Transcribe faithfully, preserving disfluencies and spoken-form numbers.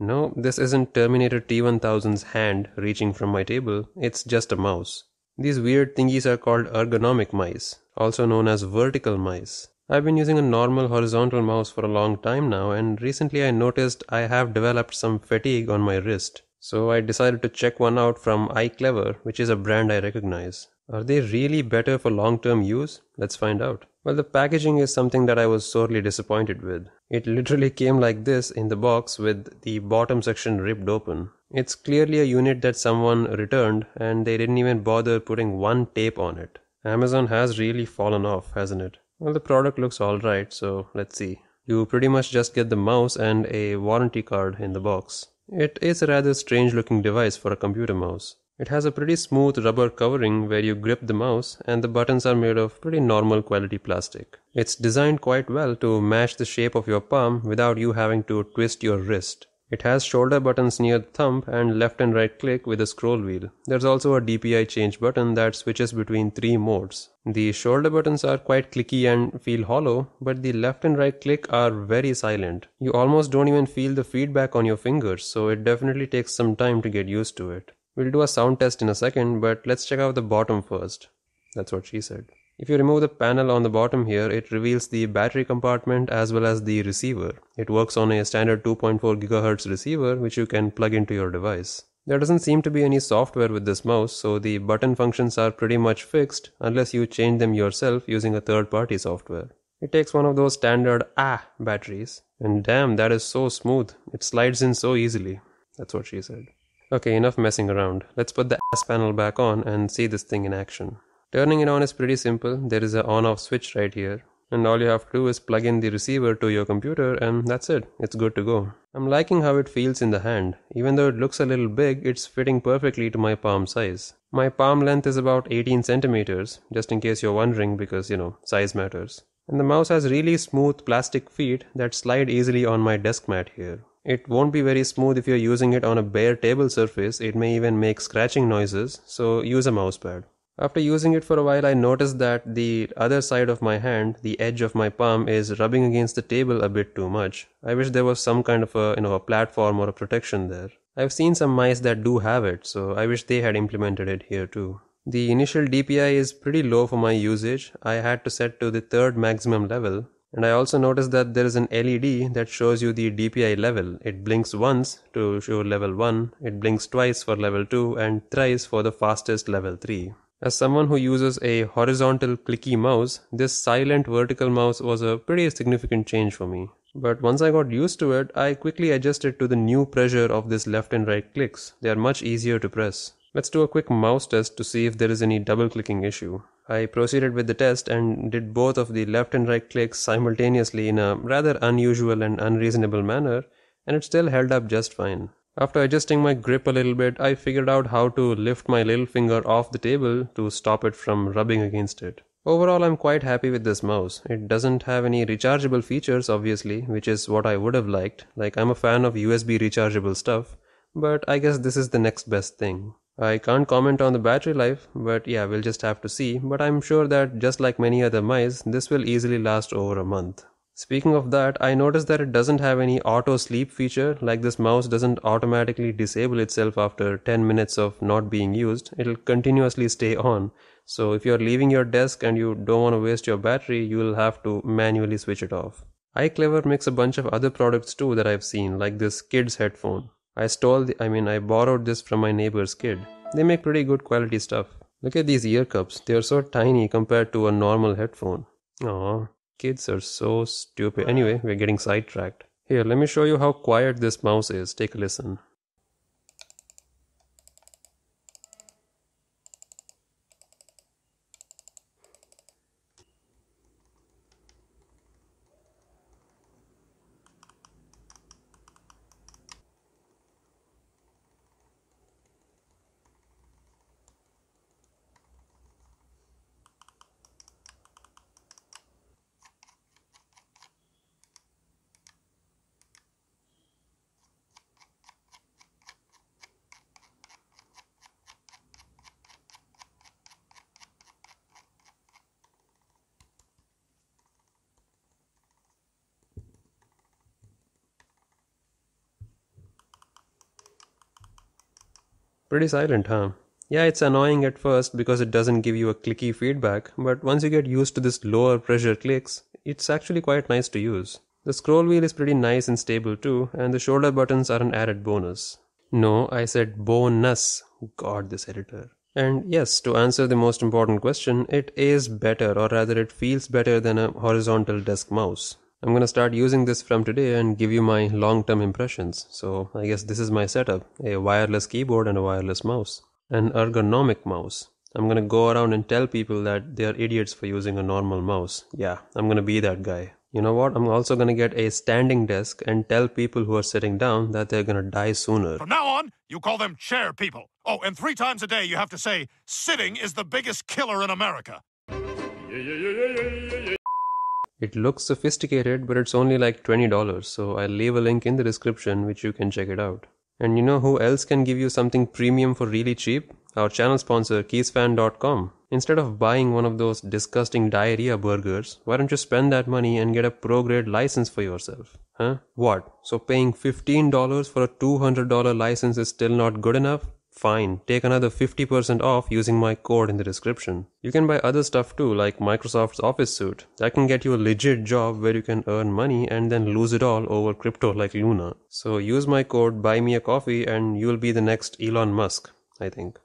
No, this isn't Terminator T one thousand's hand reaching from my table, it's just a mouse. These weird thingies are called ergonomic mice, also known as vertical mice. I've been using a normal horizontal mouse for a long time now, and recently I noticed I have developed some fatigue on my wrist. So I decided to check one out from iClever, which is a brand I recognize. Are they really better for long-term use? Let's find out. Well, the packaging is something that I was sorely disappointed with. It literally came like this in the box with the bottom section ripped open. It's clearly a unit that someone returned and they didn't even bother putting one tape on it. Amazon has really fallen off, hasn't it? Well, the product looks alright, so let's see. You pretty much just get the mouse and a warranty card in the box. It is a rather strange looking device for a computer mouse. It has a pretty smooth rubber covering where you grip the mouse, and the buttons are made of pretty normal quality plastic. It's designed quite well to match the shape of your palm without you having to twist your wrist. It has shoulder buttons near the thumb and left and right click with a scroll wheel. There's also a D P I change button that switches between three modes. The shoulder buttons are quite clicky and feel hollow, but the left and right click are very silent. You almost don't even feel the feedback on your fingers, so it definitely takes some time to get used to it. We'll do a sound test in a second, but let's check out the bottom first. That's what she said. If you remove the panel on the bottom here, it reveals the battery compartment as well as the receiver. It works on a standard two point four gigahertz receiver, which you can plug into your device. There doesn't seem to be any software with this mouse, so the button functions are pretty much fixed unless you change them yourself using a third-party software. It takes one of those standard ah batteries, and damn, that is so smooth. It slides in so easily. That's what she said. Okay, enough messing around. Let's put the ass panel back on and see this thing in action. Turning it on is pretty simple. There is an on-off switch right here. And all you have to do is plug in the receiver to your computer and that's it. It's good to go. I'm liking how it feels in the hand. Even though it looks a little big, it's fitting perfectly to my palm size. My palm length is about eighteen centimeters, just in case you're wondering because, you know, size matters. And the mouse has really smooth plastic feet that slide easily on my desk mat here. It won't be very smooth if you're using it on a bare table surface. It may even make scratching noises, so use a mousepad. After using it for a while, I noticed that the other side of my hand, the edge of my palm, is rubbing against the table a bit too much. I wish there was some kind of a, you know, a platform or a protection there. I've seen some mice that do have it, so I wish they had implemented it here too. The initial D P I is pretty low for my usage. I had to set to the third maximum level. And I also noticed that there is an L E D that shows you the D P I level. It blinks once to show level one, it blinks twice for level two, and thrice for the fastest level three. As someone who uses a horizontal clicky mouse, this silent vertical mouse was a pretty significant change for me. But once I got used to it, I quickly adjusted to the new pressure of this left and right clicks. They are much easier to press. Let's do a quick mouse test to see if there is any double clicking issue. I proceeded with the test and did both of the left and right clicks simultaneously in a rather unusual and unreasonable manner, and it still held up just fine. After adjusting my grip a little bit, I figured out how to lift my little finger off the table to stop it from rubbing against it. Overall, I'm quite happy with this mouse. It doesn't have any rechargeable features, obviously, which is what I would have liked. Like, I'm a fan of U S B rechargeable stuff, but I guess this is the next best thing. I can't comment on the battery life, but yeah, we'll just have to see. But I'm sure that just like many other mice, this will easily last over a month. Speaking of that, I noticed that it doesn't have any auto sleep feature, like this mouse doesn't automatically disable itself after ten minutes of not being used. It'll continuously stay on. So if you're leaving your desk and you don't want to waste your battery, you'll have to manually switch it off. iClever makes a bunch of other products too that I've seen, like this kid's headphone. I stole the, I mean, I borrowed this from my neighbor's kid. They make pretty good quality stuff. Look at these ear cups. They are so tiny compared to a normal headphone. Aww, kids are so stupid. Anyway, we're getting sidetracked. Here, let me show you how quiet this mouse is. Take a listen. Pretty silent, huh? Yeah, it's annoying at first because it doesn't give you a clicky feedback, but once you get used to this lower pressure clicks, it's actually quite nice to use. The scroll wheel is pretty nice and stable too, and the shoulder buttons are an added bonus. No, I said bonus. God, this editor. And yes, to answer the most important question, it is better, or rather it feels better than a horizontal desk mouse. I'm gonna start using this from today and give you my long-term impressions. So I guess this is my setup, a wireless keyboard and a wireless mouse. An ergonomic mouse. I'm gonna go around and tell people that they are idiots for using a normal mouse. Yeah, I'm gonna be that guy. You know what? I'm also gonna get a standing desk and tell people who are sitting down that they're gonna die sooner. From now on, you call them chair people. Oh, and three times a day you have to say, sitting is the biggest killer in America. It looks sophisticated, but it's only like twenty dollars, so I'll leave a link in the description which you can check it out. And you know who else can give you something premium for really cheap? Our channel sponsor, keys fan dot com. Instead of buying one of those disgusting diarrhea burgers, why don't you spend that money and get a pro-grade license for yourself? Huh? What? So paying fifteen dollars for a two hundred dollar license is still not good enough? Fine, take another fifty percent off using my code in the description. You can buy other stuff too, like Microsoft's Office suite. That can get you a legit job where you can earn money and then lose it all over crypto like Luna. So use my code, buy me a coffee, and you'll be the next Elon Musk, I think.